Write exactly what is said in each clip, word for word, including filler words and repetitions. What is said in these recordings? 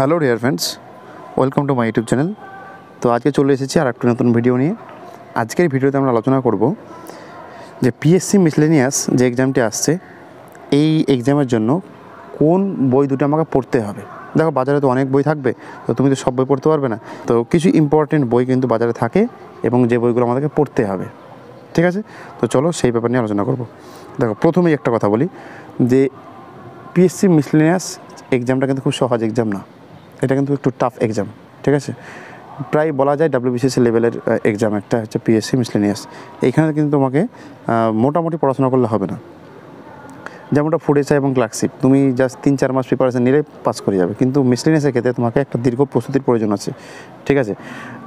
Hello dear friends welcome to my YouTube channel. तो आज के चले एसेछि आर एकटा नतुन भिडियो निये। आजकेर भिडियोते आमरा आलोचना करब जे पीएससी मिसलेनियास जे एग्जामटी आसछे एई एग्जामेर जोन्नो कोन बोई दुटो आमाके पढ़ते हबे। देखो बाजारे तो अनेक बोई थाकबे, तो तुमि तो सब बोई पढ़ते पारबे ना, तो किछु इम्पोर्टेंट बोई किन्तु बाजारे थाके एबं जे बोईगुलो आमादेरके पढ़ते हबे। ठीक आछे, तो चलो सेई ब्यापार निये आलोचना करब। देखो प्रथमेई एकटा कथा बोली जे पीएससी मिसलेनियास एग्जामटा किन्तु खूब सहज एग्जाम ना, এটা কিন্তু একটু টাফ एग्जाम। ঠিক আছে, প্রায় বলা যায় ডব্লিউবিসিএস লেভেলের एग्जाम একটা হচ্ছে পিএসসি মিসলেনিয়াস। এইখানে কিন্তু তোমাকে মোটামুটি পড়াশোনা করলে হবে না, যেমনটা ফুড এসআই এবং ক্লার্কশিপ তুমি জাস্ট তিন চার মাস প্রিপারেশন নিলে পাস করে যাবে, কিন্তু মিসলেনিয়াসের ক্ষেত্রে তোমাকে একটা দীর্ঘ প্রস্তুতির প্রয়োজন আছে। ঠিক আছে,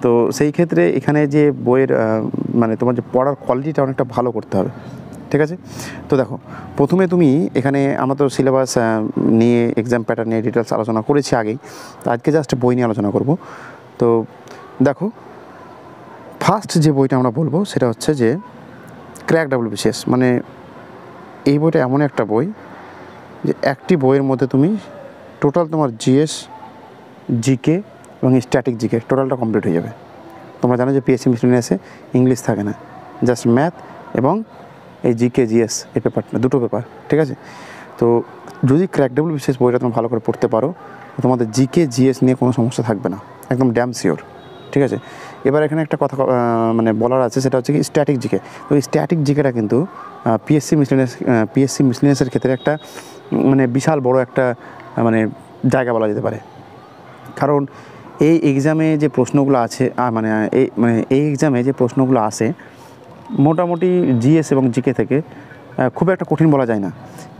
তো সেই ক্ষেত্রে এখানে যে বইয়ের মানে তোমার যে পড়ার কোয়ালিটিটা অনেকটা ভালো করতে হবে। ঠিক আছে, তো দেখো প্রথমে তুমি এখানে আমরা তো সিলেবাস নিয়ে এক্সাম প্যাটার্ন নিয়ে ডিটেলস আলোচনা করেছি আগেই, তো আজকে জাস্ট বই নিয়ে আলোচনা করব। তো দেখো ফার্স্ট যে বইটা আমরা বলবো সেটা হচ্ছে যে ক্র্যাক ডাব্লিউবিসিএস। মানে এই বইটা এমন একটা বই যে একটি বইয়ের মধ্যে তুমি টোটাল তোমার জিএস জিকে এবং স্ট্যাটিক জিকে টোটালটা কমপ্লিট হয়ে যাবে। তোমরা জানো যে পিএসসি মিসলেনিয়াসে ইংলিশ থাকে না, জাস্ট ম্যাথ এবং এই জিকে জিএস এই পেপারটা দুটো পেপার। ঠিক আছে, তো যদি ক্র্যাক ডাব্লিউবিসিএস বইটা তুমি ভালো করে পড়তে পারো তোমাদের জিকে জিএস নিয়ে কোনো সমস্যা থাকবে না, একদম ড্যাম শিওর। ঠিক আছে, এবার এখানে একটা কথা মানে বলার আছে সেটা হচ্ছে কি স্ট্যাটিক জিকে। তো এই স্ট্যাটিক জিকেটা কিন্তু পিএসসি মিসলেনিয়াস পিএসসি মিসলেনিয়াসের ক্ষেত্রে একটা মানে বিশাল বড় একটা মানে জায়গা বলা যেতে পারে, কারণ এই এক্সামে যে প্রশ্নগুলো আছে মানে এই মানে এই এক্সামে যে প্রশ্নগুলো আসে মোটামুটি জিএস এবং জিকে থেকে খুব একটা কঠিন বলা যায় না,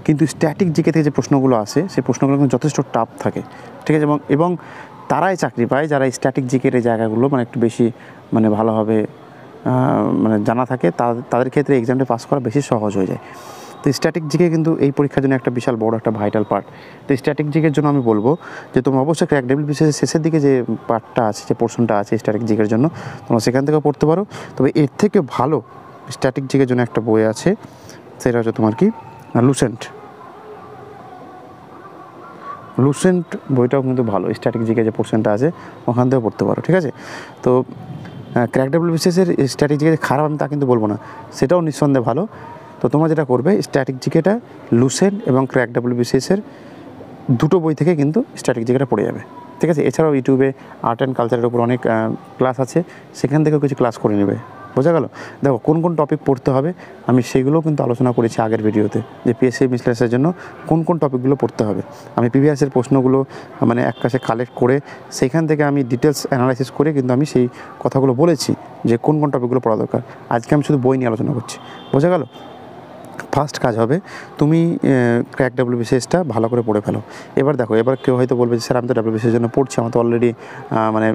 কিন্তু স্ট্যাটিক জিকে থেকে যে প্রশ্নগুলো আসে সেই প্রশ্নগুলো কিন্তু যথেষ্ট টাফ থাকে। ঠিক আছে, এবং এবং তারাই চাকরি পায় যারা স্ট্যাটিক জিকের এই জায়গাগুলো মানে একটু বেশি মানে ভালোভাবে মানে জানা থাকে, তাদের ক্ষেত্রে এক্সামটা পাস করা বেশি সহজ হয়ে যায়। তো স্ট্যাটিক জিকে কিন্তু এই পরীক্ষার জন্য একটা বিশাল বড় একটা ভাইটাল পার্ট। তো স্ট্যাটিক জিকের জন্য আমি বলবো যে তোমরা অবশ্যই ক্র্যাক ডাব্লিউবিসিএসের শেষের দিকে যে পার্টটা আছে যে পোর্শনটা আছে স্ট্যাটিক জিকের জন্য তোমরা সেখান থেকে পড়তে পারো। তবে এর থেকে ভালো স্ট্যাটিক জিকের জন্য একটা বই আছে সেটা হচ্ছে তোমার কি লুসেন্ট। লুসেন্ট বইটাও কিন্তু ভালো, স্ট্যাটিক জিকে যে পোর্শনটা আছে ওখান থেকেও পড়তে পারো। ঠিক আছে, তো ক্র্যাক ডাব্লিউবিসিএসের স্ট্যাটিক জিকে খারাপ আমি তা কিন্তু বলবো না, সেটাও নিঃসন্দেহে ভালো। তো তোমরা যেটা করবে স্ট্যাটিক জিকেটা লুসেন্ট এবং ক্র্যাক ডাব্লিউবিসিএসের দুটো বই থেকে কিন্তু স্ট্যাটিক জিকেটা পড়ে যাবে। ঠিক আছে, এছাড়াও ইউটিউবে আর্ট অ্যান্ড কালচারের উপর অনেক ক্লাস আছে, সেখান থেকেও কিছু ক্লাস করে নেবে। বোঝা গেল? দেখো কোন কোন টপিক পড়তে হবে আমি সেগুলোও কিন্তু আলোচনা করেছি আগের ভিডিওতে যে পিএসসি মিসলেনিয়াসের জন্য কোন কোন টপিকগুলো পড়তে হবে। আমি প্রিভিয়াসের প্রশ্নগুলো মানে এক কাছে কালেক্ট করে সেখান থেকে আমি ডিটেলস অ্যানালাইসিস করে কিন্তু আমি সেই কথাগুলো বলেছি যে কোন কোন টপিকগুলো পড়া দরকার। আজকে আমি শুধু বই নিয়ে আলোচনা করছি। বোঝা গেল? ফার্স্ট কাজ হবে তুমি ক্র্যাক ডাব্লিউবিসিএসটা ভালো করে পড়ে ফেলো। এবার দেখো, এবার কেউ হয়তো বলবে যে স্যার আমি তো ডাব্লিউবিসিএসের জন্য পড়ছি, আমার তো অলরেডি মানে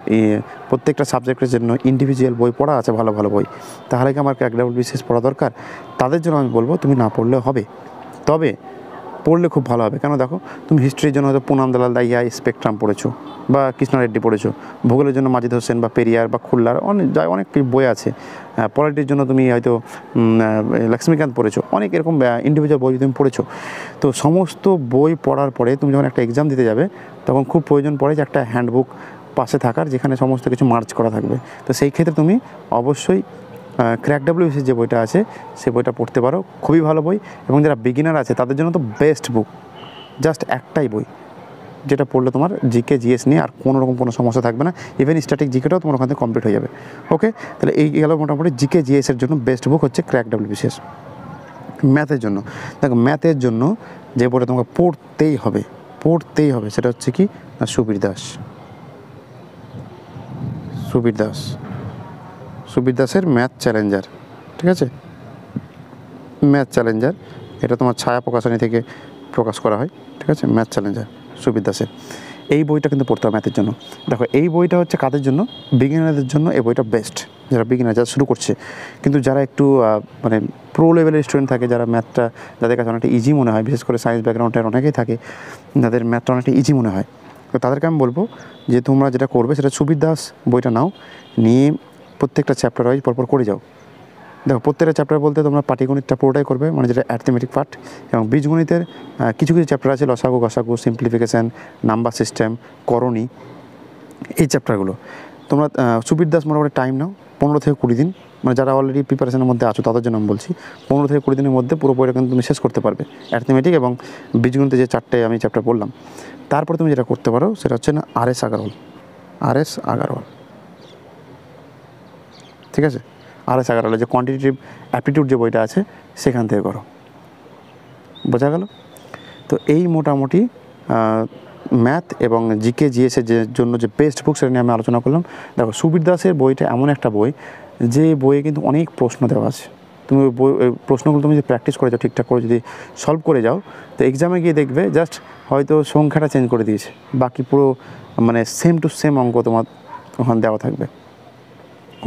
প্রত্যেকটা সাবজেক্টের জন্য ইন্ডিভিজুয়াল বই পড়া আছে, ভালো ভালো বই, তাহলে কি আমার ক্র্যাক ডাব্লিউবিসিএস পড়া দরকার? তাদের জন্য আমি বলবো তুমি না পড়লেও হবে, তবে পড়লে খুব ভালো হবে। কেন? দেখো তুমি হিস্ট্রির জন্য হয়তো পুনাম দালাল দাইয়া স্পেকট্রাম পড়েছো বা কৃষ্ণ রেড্ডি পড়েছো, ভূগোলের জন্য মাজিদ হোসেন বা পেরিয়ার বা খুল্লার অনেক যায় অনেক বই আছে, পলিটির জন্য তুমি হয়তো লক্ষ্মীকান্ত পড়েছো, অনেক এরকম ইন্ডিভিজুয়াল বই তুমি পড়েছো। তো সমস্ত বই পড়ার পরে তুমি যখন একটা এক্সাম দিতে যাবে তখন খুব প্রয়োজন পড়ে যে একটা হ্যান্ডবুক পাশে থাকার যেখানে সমস্ত কিছু মার্চ করা থাকবে। তো সেই ক্ষেত্রে তুমি অবশ্যই ক্র্যাক ডাব্লিউবিসিএস যে বইটা আছে সে বইটা পড়তে পারো, খুবই ভালো বই, এবং যারা বিগিনার আছে তাদের জন্য তো বেস্ট বুক। জাস্ট একটাই বই যেটা পড়লে তোমার জিকে জিএস নিয়ে আর কোনো রকম কোনো সমস্যা থাকবে না, ইভেন স্ট্যাটিক জিকেটাও তোমার ওখান থেকে কমপ্লিট হয়ে যাবে। ওকে, তাহলে এই গেল মোটামুটি জিকে জিএসের জন্য বেস্ট বুক হচ্ছে ক্র্যাক ডাব্লিউবিসিএস। ম্যাথের জন্য দেখো, ম্যাথের জন্য যে বইটা তোমাকে পড়তেই হবে পড়তেই হবে সেটা হচ্ছে কি সুবীর দাস। সুবীর দাস সুবীর দাসের ম্যাথ চ্যালেঞ্জার। ঠিক আছে, ম্যাথ চ্যালেঞ্জার এটা তোমার ছায়া প্রকাশনী থেকে প্রকাশ করা হয়। ঠিক আছে, ম্যাথ চ্যালেঞ্জার সুবীর দাসের এই বইটা কিন্তু পড়তে হবে ম্যাথের জন্য। দেখো এই বইটা হচ্ছে কাদের জন্য? বিগিনারদের জন্য এই বইটা বেস্ট, যারা বিগিনার যারা শুরু করছে। কিন্তু যারা একটু মানে প্রো লেভেলের স্টুডেন্ট থাকে, যারা ম্যাথটা যাদের কাছে অনেকটা ইজি মনে হয়, বিশেষ করে সায়েন্স ব্যাকগ্রাউন্ডের অনেকেই থাকে যাদের ম্যাথটা অনেকটা ইজি মনে হয়, তো তাদেরকে আমি বলবো যে তোমরা যেটা করবে সেটা সুবীর দাস বইটা নাও, নিয়ে প্রত্যেকটা চ্যাপ্টার ওয়াইজ পরপর করে যাও। देखो प्रत्येक चैप्टार बोलते तुम्हारा पाटिगणित पुरोटाई करो मैं जो अर्थमेटिक पार्ट और बीजगणित किछु किछु चैप्टार आछे लसागु गसागु सिम्प्लिफिकेशन नम्बर सिस्टेम करणी ये चैप्टारगुलो तुम्हारा सुबीर दास मोटामुटी टाइम नाओ पंद्रह थेके बीस दिन मैं जरा अलरेडी प्रिपारेशन मध्य आছো तादेर जोन्नो आमि बोलছি पंद्रह थेके बीस दिन मध्य पुरो बইটা কিন্তু তুমি শেষ করতে পারবে অ্যারিথমেটিক এবং বীজগণিত যে চারটি আমি চ্যাপ্টার পড়লাম তারপর তুমি যেটা করতে পারো সেটা হচ্ছে না আরএস আগারওয়াল আরএস আগারওয়াল ঠিক আছে आरएस आगरवाल जो क्वांटिटेटिव एप्टीट्यूड जो बोईटा आछे सेखान थेके करो बोझा गेल तो यही मोटामुटी मैथ एवं जिके जिएस एर जोन्नो जो बेस्ट बुक सेटा निये आमि आलोचना करलाम। देखो सुबीर दासेर बोईटा एमन एकटा बोई जे बोईये किन्तु अनेक प्रश्न देवा आछे तुम प्रश्नगुलो तुम जो प्रैक्टिस करे जाओ ठीकठाक करे यदि सल्व करे जाओ तो एग्जामे गिये देखबे जस्ट होयतो संख्याटा चेन्ज करे दियेछे बाकी पुरो माने सेम टू सेम अंक तोमार ओखाने देवा थाकबे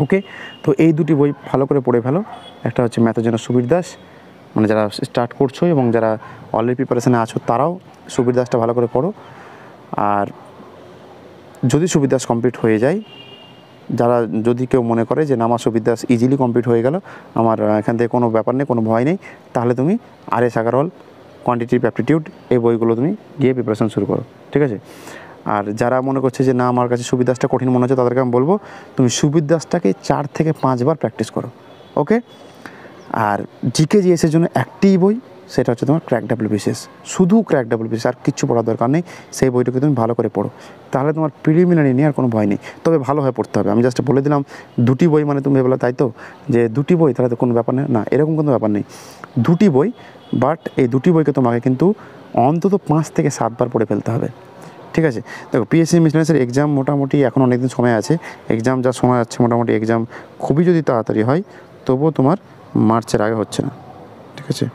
ओके। तो ये दुटी बई भालो करे पढ़े फेलो एक हच्छे मैथेर जोन्नो सुबीर दास माने जारा स्टार्ट करछो एबं जारा अलरेडी प्रिपारेशने आछो ताराओ सुबीर दासटा भालो करे पढ़ो और जदि सुबीर दास कमप्लीट हो जाए যারা যদি কেউ মনে করে যে নামা সুবীর দাস ইজিলি কমপ্লিট হয়ে গেল আমার এখান থেকে কোনো ব্যাপার নেই কোনো ভয় নেই তাহলে তুমি আরএস আগারওয়াল কোয়ান্টিটেটিভ অ্যাপটিটিউড এই বইগুলো তুমি গিয়ে প্রিপারেশন শুরু করো ঠিক আছে। আর যারা মনে করছে যে না আমার কাছে সুবীর দাসটা কঠিন মনে হচ্ছে তাদেরকে আমি বলবো তুমি সুবীর দাসটাকে চার থেকে পাঁচবার প্র্যাকটিস করো ওকে। আর জিকে জিএস এর জন্য একটি বই সেটা হচ্ছে তোমার ক্র্যাক ডব্লিউবিসিএস শুধু ক্র্যাক ডব্লিউবিসিএস আর কিছু পড়ার দরকার নেই সেই বইটাকে তুমি ভালো করে পড়ো তাহলে তোমার প্রিলিমিনারি নিয়ে আর কোনো ভয় নেই তবে ভালো হয়ে পড়তে হবে আমি জাস্ট বলে দিলাম দুটি বই মানে তুমি বললে তাই তো যে দুটি বই তাহলে তো কোনো ব্যাপার নেই না এরকম কোনো ব্যাপার নেই দুটি বই বাট এই দুটি বইকে তোমাকে কিন্তু অন্তত পাঁচ থেকে সাতবার পড়ে ফেলতে হবে ঠিক আছে। দেখো পিএসসি মিসেলানিয়াসের এক্সাম মোটামুটি এখন অনেক দিন সময় আছে এক্সাম যা সময় আছে মোটামুটি এক্সাম খুবই যদি তাড়াতাড়ি হয় তবুও তোমার মার্চের আগে হচ্ছে না ঠিক আছে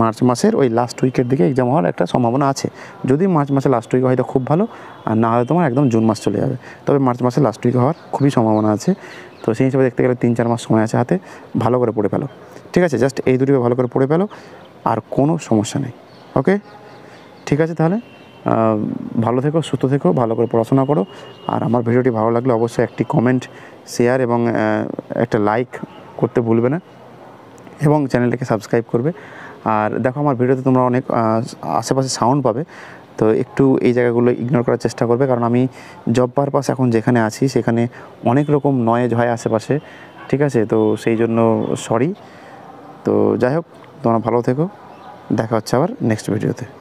मार्च मासेर ओई लास्ट उइकेर दिके एग्जाम होवार एकटा सम्भावना आछे यदि मार्च मासे लास्ट उइक हय तो खूब भालो आर ना हले तोमार एकदम जून मास चले जाबे तबे मार्च मासे लास्ट उइक होवार खूबई सम्भावना आछे तो सेई हिसाबे देखते गेले तीन चार मास समय आछे हाते भालो करे पड़े फेलो ठीक आछे जस्ट एई दुटोके भालो करे पड़े फेलो आर कोनो समस्या नेई ओके ठीक आछे ताहले भालो थेको सुस्तो थेको भालो करे पढ़ाशोना करो आर आमार भिडियोटी भालो लागले अवश्यई एकटी कमेंट शेयार एबं एकटा लाइक करते भुलबे ना एबं चैनलटाके सबस्क्राइब करबे और देखो हमारे भिडियोते तुम्हारा अनेक आशेपाशे साउंड पाबे तो एकटू ये जैगागुलो इगनोर करार चेष्टा करबे कारण आमी जब पारपास एखन जेखाने आछि सेखाने अनेक रकम नॉइज हय आशेपाशे ठीक आछे तो सेई जोन्नो सरि तो जाई होक तोमरा भालो थेको देखा होच्छे आबार नेक्स्ट भिडियोते।